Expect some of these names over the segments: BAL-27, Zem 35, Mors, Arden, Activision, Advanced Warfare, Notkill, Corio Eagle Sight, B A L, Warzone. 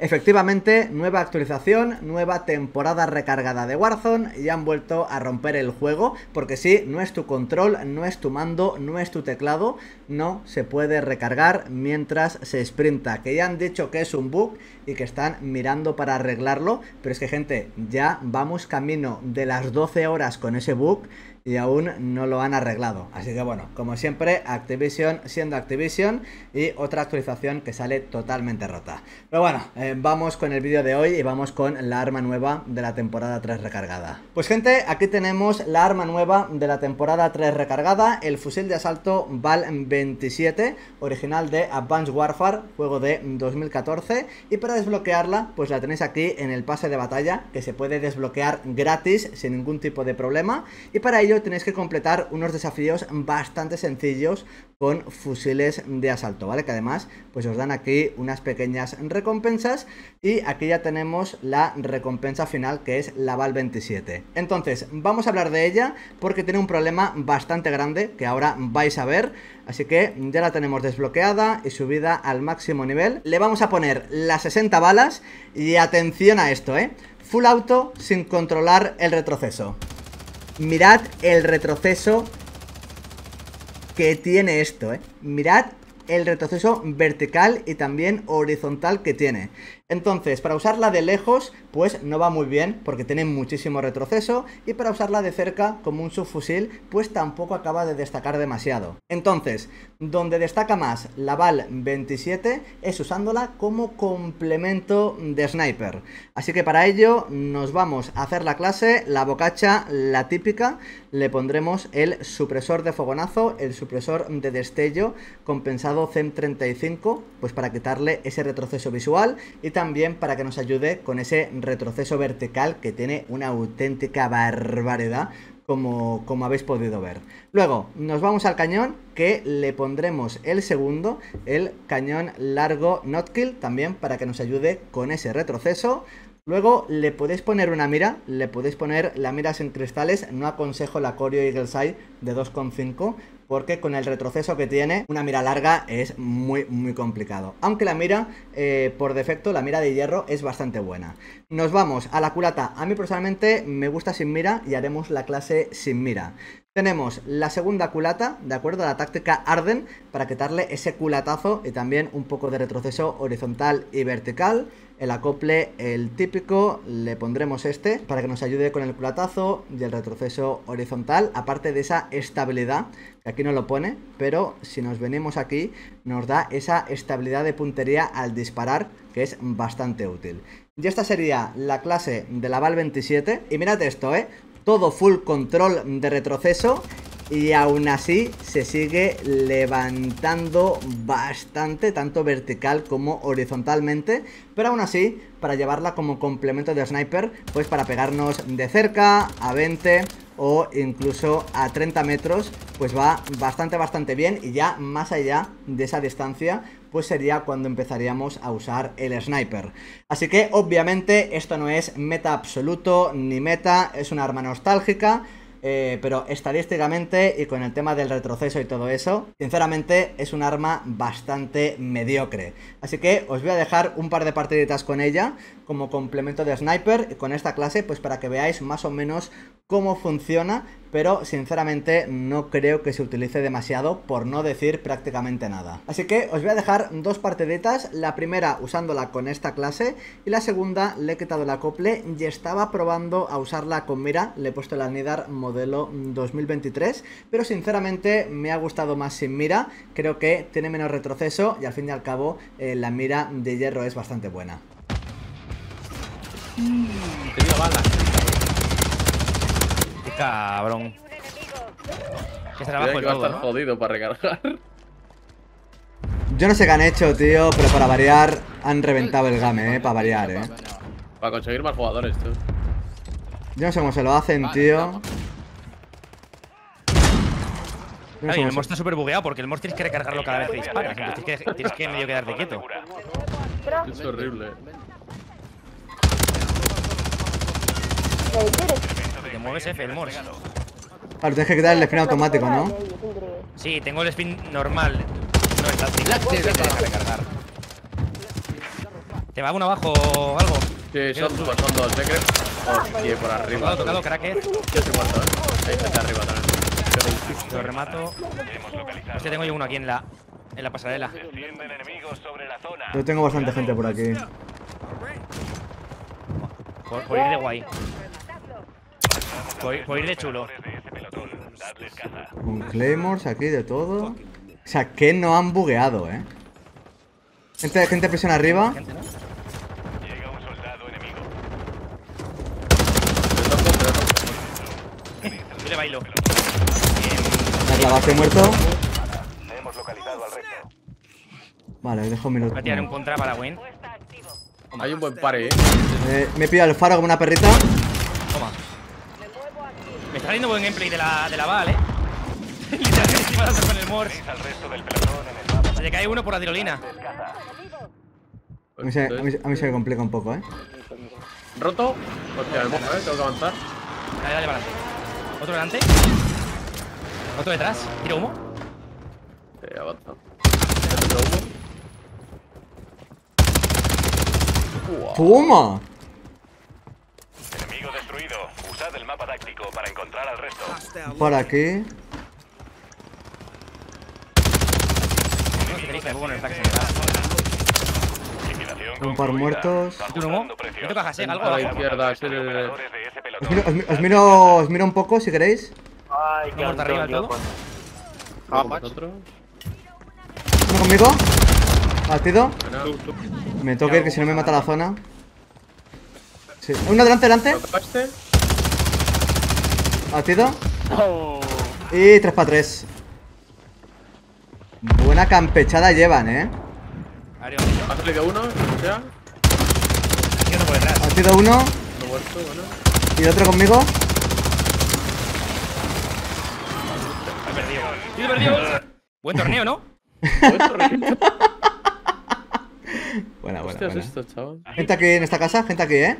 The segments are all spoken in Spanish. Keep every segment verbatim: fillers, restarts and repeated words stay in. Efectivamente, nueva actualización, nueva temporada recargada de Warzone y han vuelto a romper el juego, porque sí, no es tu control, no es tu mando, no es tu teclado, no se puede recargar mientras se sprinta, que ya han dicho que es un bug y que están mirando para arreglarlo, pero es que gente, ya vamos camino de las doce horas con ese bug y aún no lo han arreglado. Así que bueno, como siempre, Activision siendo Activision y otra actualización que sale totalmente rota. Pero bueno, eh, vamos con el vídeo de hoy y vamos con la arma nueva de la temporada tres recargada. Pues gente, aquí tenemos la arma nueva de la temporada tres recargada, el fusil de asalto B A L veintisiete, original de Advanced Warfare, juego de dos mil catorce. Y para desbloquearla, pues la tenéis aquí en el pase de batalla, que se puede desbloquear gratis sin ningún tipo de problema. Y para ello tenéis que completar unos desafíos bastante sencillos con fusiles de asalto, ¿vale? Que además pues os dan aquí unas pequeñas recompensas y aquí ya tenemos la recompensa final, que es la B A L veintisiete. Entonces vamos a hablar de ella porque tiene un problema bastante grande que ahora vais a ver, así que ya la tenemos desbloqueada y subida al máximo nivel. Le vamos a poner las sesenta balas y atención a esto, ¿eh? Full auto sin controlar el retroceso. Mirad el retroceso que tiene esto, ¿eh? Mirad el retroceso vertical y también horizontal que tiene. Entonces, para usarla de lejos, pues no va muy bien porque tiene muchísimo retroceso, y para usarla de cerca como un subfusil, pues tampoco acaba de destacar demasiado. Entonces, donde destaca más la B A L veintisiete es usándola como complemento de sniper. Así que para ello nos vamos a hacer la clase, la bocacha, la típica, le pondremos el supresor de fogonazo, el supresor de destello compensado Zem treinta y cinco, pues para quitarle ese retroceso visual y también para que nos ayude con ese retroceso vertical que tiene una auténtica barbaridad, como, como habéis podido ver. Luego nos vamos al cañón, que le pondremos el segundo, el cañón largo Notkill, también para que nos ayude con ese retroceso. Luego le podéis poner una mira, le podéis poner la mira sin cristales, no aconsejo la Corio Eagle Sight de dos coma cinco porque con el retroceso que tiene, una mira larga es muy muy complicado, aunque la mira eh, por defecto, la mira de hierro es bastante buena. Nos vamos a la culata, a mí personalmente me gusta sin mira y haremos la clase sin mira. Tenemos la segunda culata, de acuerdo a la táctica Arden, para quitarle ese culatazo y también un poco de retroceso horizontal y vertical. El acople, el típico, le pondremos este para que nos ayude con el culatazo y el retroceso horizontal, aparte de esa estabilidad, que aquí no lo pone, pero si nos venimos aquí nos da esa estabilidad de puntería al disparar, que es bastante útil. Y esta sería la clase de la B A L veintisiete y mirad esto, ¿eh? Todo full control de retroceso y aún así se sigue levantando bastante, tanto vertical como horizontalmente, pero aún así para llevarla como complemento de sniper, pues para pegarnos de cerca a veinte o incluso a treinta metros, pues va bastante bastante bien, y ya más allá de esa distancia pues sería cuando empezaríamos a usar el sniper. Así que obviamente esto no es meta absoluto ni meta, es una arma nostálgica. Eh, pero estadísticamente y con el tema del retroceso y todo eso, sinceramente es un arma bastante mediocre. Así que os voy a dejar un par de partiditas con ella como complemento de sniper y con esta clase, pues para que veáis más o menos cómo funciona, pero sinceramente no creo que se utilice demasiado, por no decir prácticamente nada. Así que os voy a dejar dos partiditas, la primera usándola con esta clase y la segunda le he quitado el acople y estaba probando a usarla con mira, le he puesto el anidar modelo dos mil veintitrés, pero sinceramente me ha gustado más sin mira, creo que tiene menos retroceso y al fin y al cabo eh, la mira de hierro es bastante buena. Tenía balas. Cabrón. Que trabajo el todo, estar, ¿no? Jodido para recargar. Yo no sé qué han hecho, tío, pero para variar han reventado el game, eh, para variar, eh. Para conseguir más jugadores, tú. Yo no sé cómo se lo hacen, vale, tío. No sé, el Mors está súper bugueado porque el Mors tienes que recargarlo cada vez que disparas. Tienes que, tienes que medio quedarte quieto. Es horrible. Te mueves F, el Mors. Claro, tienes que quitar el spin automático, ¿no? Sí, tengo el spin normal. No, está sin recargar. Te va uno abajo o algo. Sí, son dos, son dos, ¿eh? Hostia, por arriba. Tocado, tocado, crack. Yo estoy muerto, ¿eh? Ahí está arriba también. Lo remato. Hostia, tengo yo uno aquí en la, en la pasarela. Yo tengo bastante gente por aquí. Por, por ir de guay. Por, por ir de chulo. Con Claymores aquí de todo. O sea, que no han bugueado, eh. Gente, gente presiona arriba. Gente, ¿no? Llega un soldado enemigo. Yo le bailo. La clavaste muerto. Le hemos localizado al resto. Vale, dejo mi loot. Voy a tirar un contra para Win. Hay un buen pare, eh. eh me pido el faro como una perrita. Toma. Me está saliendo buen gameplay de la, de la B A L, eh. Literalmente encima de hacer con el Mors. Se le cae uno por la tirolina. A mí, se, a, mí, a mí se me complica un poco, eh. Roto. Hostia, el Mors, eh. Tengo que avanzar. Dale, dale, para adelante. Otro delante. Otro detrás. Tiro humo. Eh, avanza. Tiro humo. Wow. ¡Toma! Enemigo destruido. Usad el mapa táctico para encontrar al resto. ¿Para qué? Un par muertos. ¿Qué bajas, eh? Algo a la izquierda. Es el... os, miro, os, miro, os, miro, os miro un poco si queréis. Ay, que muerto arriba todo. Ah, otro. ¿Uno conmigo? Batido. Me tengo que ir, que si no me mata la zona. Sí. Uno delante, delante. Batido. Y tres para tres. Buena campechada llevan, eh. Ha salido uno, o sea. Batido uno. Y el otro conmigo. He perdido. Buen torneo, ¿no? Buen torneo. Buena, buena, buena. Esto, chaval. Gente aquí en esta casa, gente aquí, eh.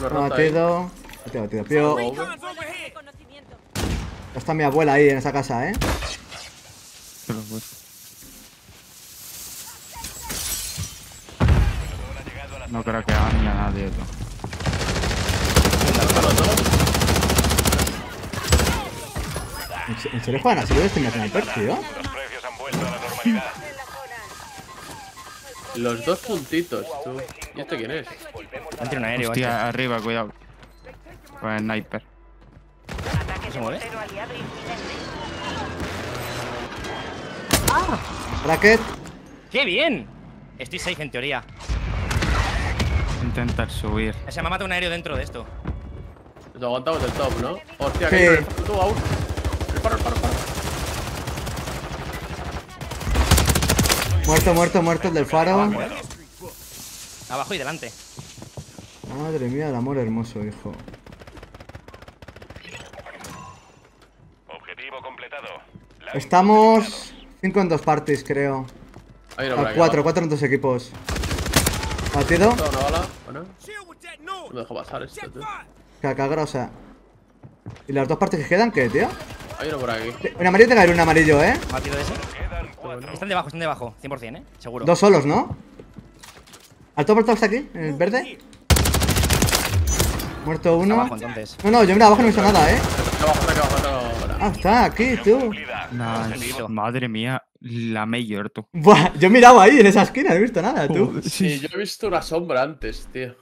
Batido. Batido, batido, pío. Está mi abuela ahí en esa casa, eh. No creo que haga ni a nadie esto. ¿En serio, Juana? ¿Se lo ves en el perfil, tío? Los precios han vuelto a la normalidad. Los dos puntitos, tú. ¿Y este quién es? Entre un aéreo. Hostia, vaya. Arriba, cuidado. Con el sniper. ¿Se mueve? ¡Ah! ¡Racket! ¡Qué bien! Estoy safe en teoría. Intentar subir. O sea, me ha matado un aéreo dentro de esto. Lo aguantamos del top, ¿no? Hostia, sí. Que el puto aún. El paro, el paro, el paro. Muerto, muerto, muerto el del faro. Abajo y delante. Madre mía, el amor hermoso, hijo. Objetivo completado. Estamos cinco en dos parties, creo. A cuatro, cuatro en dos equipos. Batido. No dejo pasar esto, tío. Caca grosa. ¿Y las dos partes que quedan qué, tío? Hay uno por aquí. Un amarillo, te cae un amarillo, eh. Batido ese. Están debajo, están debajo, cien por cien, eh, seguro. Dos solos, ¿no? ¿Al topo está aquí? ¿En el verde? Muerto uno. Abajo, entonces. No, no, yo mira, abajo no he visto nada, eh. Ah, está aquí, tú. Nice. Madre mía, la me he muerto. Buah, yo miraba ahí en esa esquina, no he visto nada, tú. Sí, yo he visto una sombra antes, tío.